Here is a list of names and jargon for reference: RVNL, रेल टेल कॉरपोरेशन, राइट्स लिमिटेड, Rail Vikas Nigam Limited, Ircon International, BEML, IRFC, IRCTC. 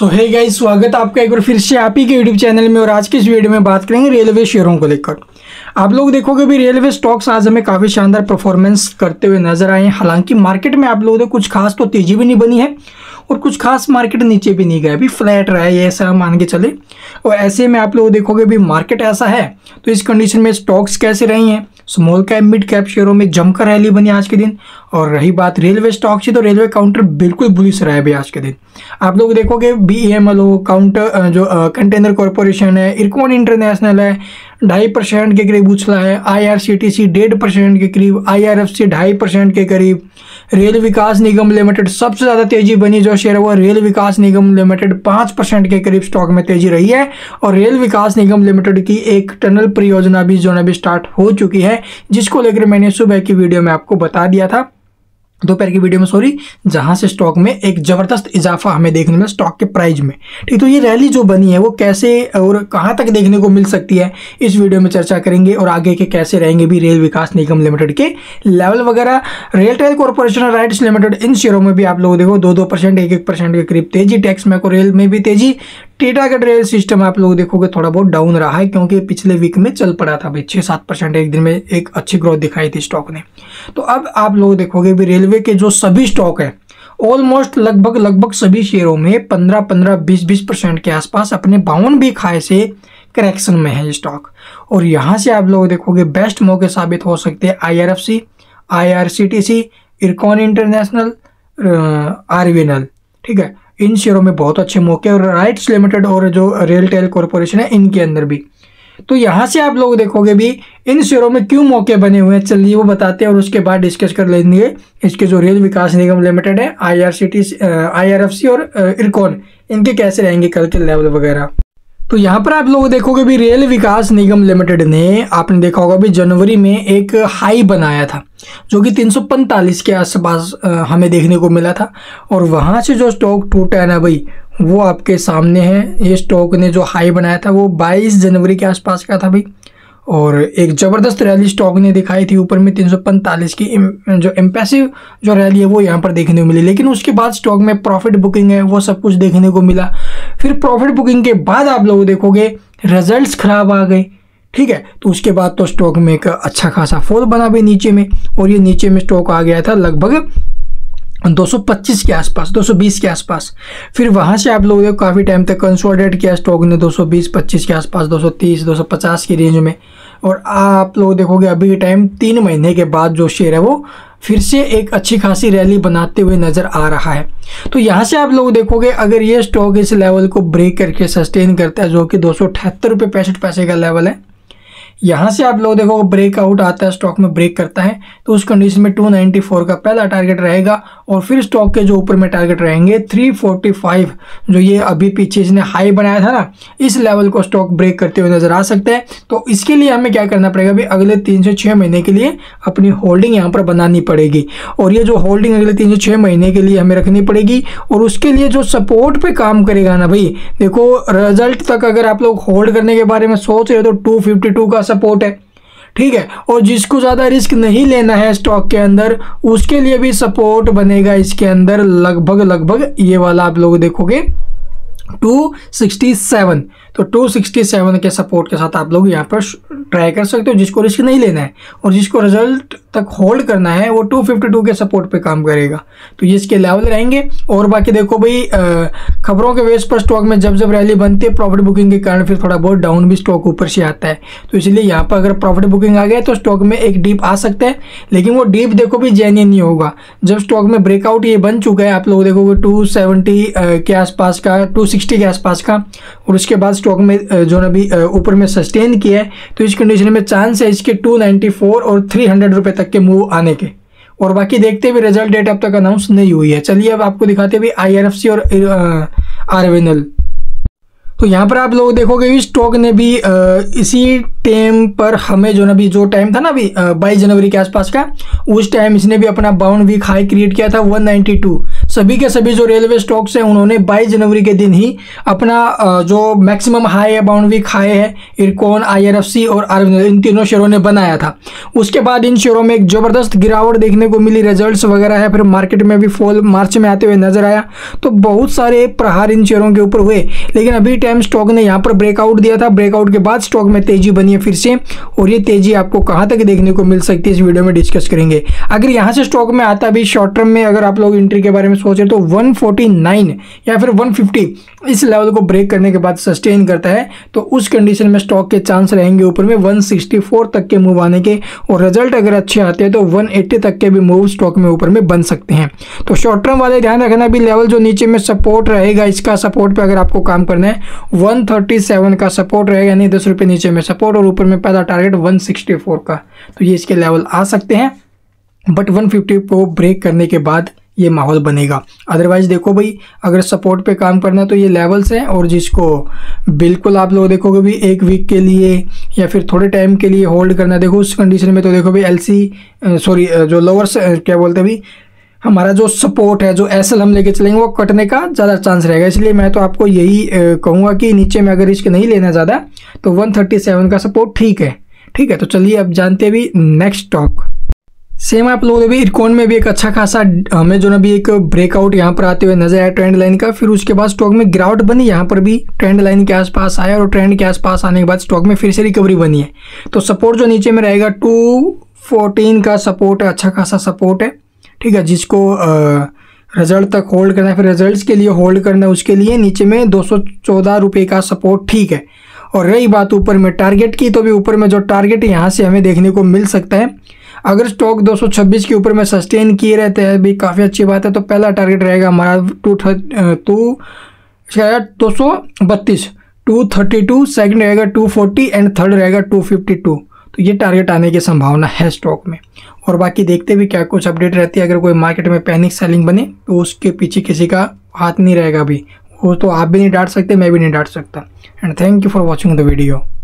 तो hey guys, स्वागत है आपका एक बार फिर से आप ही के यूट्यूब चैनल में। और आज के इस वीडियो में बात करेंगे रेलवे शेयरों को लेकर। आप लोग देखोगे भी रेलवे स्टॉक्स आज हमें काफ़ी शानदार परफॉर्मेंस करते हुए नजर आए हैं। हालांकि मार्केट में आप लोगों ने कुछ खास तो तेजी भी नहीं बनी है और कुछ खास मार्केट नीचे भी नहीं गया, अभी फ्लैट रहा है, ये ऐसा मान के चले। और ऐसे में आप लोग देखोगे भी मार्केट ऐसा है तो इस कंडीशन में स्टॉक्स कैसे रही हैं। स्मॉल कैप मिड कैप शेयरों में जमकर रैली बनी आज के दिन। और रही बात रेलवे स्टॉक्स की, तो रेलवे काउंटर बिल्कुल बुलिश रहा है भी आज के दिन। आप लोग देखोगे BEML हो, काउंटर जो कंटेनर कॉरपोरेशन है, इरकॉन इंटरनेशनल है, 2.5% के करीब उछला है। IRCTC 1.5% के करीब, IRFC 2.5% के करीब। रेल विकास निगम लिमिटेड सबसे ज़्यादा तेजी बनी जो शेयर है वो रेल विकास निगम लिमिटेड 5% के करीब स्टॉक में तेजी रही है। और रेल विकास निगम लिमिटेड की एक टनल परियोजना भी जो अभी स्टार्ट हो चुकी है, जिसको लेकर मैंने सुबह की वीडियो में आपको बता दिया था, दोपहर की वीडियो में सॉरी, जहां से स्टॉक में एक ज़बरदस्त इजाफा हमें देखने में स्टॉक के प्राइस में। ठीक, तो ये रैली जो बनी है वो कैसे और कहां तक देखने को मिल सकती है इस वीडियो में चर्चा करेंगे। और आगे के कैसे रहेंगे भी रेल विकास निगम लिमिटेड के लेवल वगैरह। रेल टेल कॉरपोरेशन राइट्स लिमिटेड, इन शेयरों में भी आप लोग देखो 2-2%, 1-1% के करीब तेजी। टैक्स मैको रेल में भी तेजी। टेटा का रेल सिस्टम आप लोग देखोगे थोड़ा बहुत डाउन रहा है, क्योंकि पिछले वीक में चल पड़ा था भाई 6-7% एक दिन में, एक अच्छी ग्रोथ दिखाई थी स्टॉक ने। तो अब आप लोग देखोगे भी रेलवे के जो सभी स्टॉक है, ऑलमोस्ट लगभग सभी शेयरों में 15-15, 20-20% के आसपास अपने 52 खाए से करेक्शन में है स्टॉक। और यहाँ से आप लोग देखोगे बेस्ट मौके साबित हो सकते हैं IRFC, IRCTC, IRCON international, RVNL। ठीक है, इन शेयरों में बहुत अच्छे मौके। और राइट्स लिमिटेड और जो रेल टेल कॉरपोरेशन है, इनके अंदर भी। तो यहाँ से आप लोग देखोगे भी इन शेयरों में क्यों मौके बने हुए हैं, चलिए वो बताते हैं। और उसके बाद डिस्कस कर लेंगे इसके जो रेल विकास निगम लिमिटेड है, IRFC और इरकॉन, इनके कैसे रहेंगे कल के लेवल वगैरह। तो यहाँ पर आप लोग देखोगे भी रेल विकास निगम लिमिटेड ने, आपने देखा होगा भी जनवरी में एक हाई बनाया था जो कि 345 के आसपास हमें देखने को मिला था। और वहाँ से जो स्टॉक टूटा है ना भाई, वो आपके सामने है। ये स्टॉक ने जो हाई बनाया था वो 22 जनवरी के आसपास का था भाई। और एक ज़बरदस्त रैली स्टॉक ने दिखाई थी ऊपर में, 345 की जो इम्प्रेसिव जो रैली है वो यहाँ पर देखने को मिली। लेकिन उसके बाद स्टॉक में प्रॉफिट बुकिंग है, वो सब कुछ देखने को मिला। फिर प्रॉफिट बुकिंग के बाद आप लोग देखोगे रिजल्ट्स खराब आ गए। ठीक है, तो उसके बाद तो स्टॉक में एक अच्छा खासा फॉल बना भी नीचे में। और ये नीचे में स्टॉक आ गया था लगभग 225 के आसपास, 220 के आसपास। फिर वहाँ से आप लोगों ने काफ़ी टाइम तक कंसोलिडेट किया स्टॉक ने 220-25 के आसपास, 230-250 की रेंज में। और आप लोग देखोगे अभी के टाइम 3 महीने के बाद जो शेयर है वो फिर से एक अच्छी खासी रैली बनाते हुए नज़र आ रहा है। तो यहाँ से आप लोग देखोगे अगर ये स्टॉक इस लेवल को ब्रेक करके सस्टेन करता है, जो कि 278.65 का लेवल है, यहाँ से आप लोग देखो ब्रेकआउट आता है स्टॉक में, ब्रेक करता है, तो उस कंडीशन में 294 का पहला टारगेट रहेगा। और फिर स्टॉक के जो ऊपर में टारगेट रहेंगे 345, जो ये अभी पीछे इसने हाई बनाया था ना, इस लेवल को स्टॉक ब्रेक करते हुए नज़र आ सकते हैं। तो इसके लिए हमें क्या करना पड़ेगा भाई, अगले 3 से 6 महीने के लिए अपनी होल्डिंग यहाँ पर बनानी पड़ेगी। और ये जो होल्डिंग अगले 3 से 6 महीने के लिए हमें रखनी पड़ेगी। और उसके लिए जो सपोर्ट पर काम करेगा ना भाई, देखो रिजल्ट तक अगर आप लोग होल्ड करने के बारे में सोच रहे हो तो 252 का सपोर्ट है। ठीक है, और जिसको ज़्यादा रिस्क नहीं लेना है स्टॉक के अंदर, उसके लिए भी सपोर्ट बनेगा इसके अंदर लगभग ये वाला आप लोग देखोगे 267, तो 267 के सपोर्ट के साथ आप लोग यहाँ पर ट्राई कर सकते हो जिसको रिस्क नहीं लेना है। और जिसको रिजल्ट तक होल्ड करना है वो 252 के सपोर्ट पे काम करेगा। तो ये इसके लेवल रहेंगे। और बाकी देखो भाई खबरों के बेस पर स्टॉक में जब रैली बनती है, प्रॉफिट बुकिंग के कारण फिर थोड़ा बहुत डाउन भी स्टॉक ऊपर से आता है। तो इसलिए यहाँ पर अगर प्रॉफिट बुकिंग आ गया तो स्टॉक में एक डीप आ सकता है, लेकिन वो डीप देखो भी जेन्युइन नहीं होगा। जब स्टॉक में ब्रेकआउट ये बन चुका है, आप लोग देखोगे 270 के आसपास का, 260 के आसपास का, और उसके बाद स्टॉक में जो अभी ऊपर में सस्टेन किया है, तो इस कंडीशन में चांस है इसके 294 और 300 रुपये तक के मूव आने के। और बाकी देखते भी रिजल्ट डेट अब तक अनाउंस नहीं हुई है। चलिए अब आपको दिखाते भी IRFC और RVNL। तो यहाँ पर आप लोग देखोगे स्टॉक ने भी इसी टाइम पर हमें जो ना भी जो टाइम था ना अभी 22 जनवरी के आसपास का, उस टाइम इसने भी अपना बाउंड वीक हाई क्रिएट किया था 192। सभी के सभी जो रेलवे स्टॉक्स हैं उन्होंने 22 जनवरी के दिन ही अपना जो मैक्सिमम हाई है, बाउंड वीक हाई है, इरकॉन, IRFC और अरविंद, इन तीनों शेयरों ने बनाया था। उसके बाद इन शेयरों में एक ज़बरदस्त गिरावट देखने को मिली, रिजल्ट्स वगैरह है, फिर मार्केट में भी फॉल मार्च में आते हुए नजर आया। तो बहुत सारे प्रहार इन शेयरों के ऊपर हुए, लेकिन अभी टाइम स्टॉक ने यहाँ पर ब्रेकआउट दिया था। ब्रेकआउट के बाद स्टॉक में तेजी बनी फिर से, और ये तेजी आपको कहां तक देखने को मिल सकती है इस वीडियो में डिस्कस करेंगे। अगर यहां से स्टॉक में आता भी शॉर्ट टर्म में, अगर आप लोग एंट्री के बारे में सोच रहे तो 149 या फिर 150 इस लेवल को ब्रेक करने के बाद सस्टेन करता है तो उस कंडीशन में स्टॉक के चांस रहेंगे ऊपर में 164 तक के मूव आने के, और रिजल्ट अगर अच्छे आते हैं तो 180 तक के भी मूव स्टॉक में ऊपर में बन सकते हैं। तो शॉर्ट टर्म वाले ध्यान रखना, भी लेवल जो नीचे में सपोर्ट रहेगा, इसका सपोर्ट पर अगर आपको काम करना है 137 का सपोर्ट रहेगा, यानी 10 रुपये नीचे में सपोर्ट और ऊपर में पहला टारगेट 164 का, तो ये इसके लेवल आ सकते हैं। बट 150 को ब्रेक करने के बाद ये माहौल बनेगा। अदरवाइज देखो भाई, अगर सपोर्ट पे काम करना है तो ये लेवल्स हैं, और जिसको बिल्कुल आप लोग देखोगे भी एक वीक के लिए या फिर थोड़े टाइम के लिए होल्ड करना, देखो उस कंडीशन में तो देखो भाई जो लोअर्स क्या बोलते हैं भाई, हमारा जो सपोर्ट है, जो एसएल हम लेके चलेंगे वो कटने का ज़्यादा चांस रहेगा। इसलिए मैं तो आपको यही कहूँगा कि नीचे में अगर रिस्क नहीं लेना ज़्यादा तो 137 का सपोर्ट ठीक है। ठीक है, तो चलिए अब जानते हैं भी नेक्स्ट स्टॉक। सेम आप लोगों ने भी इरकॉन में भी एक अच्छा खासा हमें जो ना भी एक ब्रेकआउट यहाँ पर आते हुए नजर आया ट्रेंड लाइन का, फिर उसके बाद स्टॉक में गिरावट बनी, यहाँ पर भी ट्रेंड लाइन के आसपास आया और ट्रेंड के आसपास आने के बाद स्टॉक में फिर से रिकवरी बनी है। तो सपोर्ट जो नीचे में रहेगा 214 का सपोर्ट है, अच्छा खासा सपोर्ट है। ठीक है, जिसको रिजल्ट तक होल्ड करना है, फिर रिजल्ट्स के लिए होल्ड करना है, उसके लिए नीचे में 214 रुपये का सपोर्ट ठीक है। और रही बात ऊपर में टारगेट की, तो भी ऊपर में जो टारगेट यहाँ से हमें देखने को मिल सकता है, अगर स्टॉक 226 के ऊपर में सस्टेन किए रहते हैं भी काफ़ी अच्छी बात है। तो पहला टारगेट रहेगा हमारा 232, सेकेंड रहेगा 240 एंड थर्ड रहेगा 252। तो ये टारगेट आने की संभावना है स्टॉक में। और बाकी देखते भी क्या कुछ अपडेट रहती है, अगर कोई मार्केट में पैनिक सेलिंग बने तो उसके पीछे किसी का हाथ नहीं रहेगा। अभी वो तो आप भी नहीं डांट सकते, मैं भी नहीं डांट सकता। And thank you for watching the video.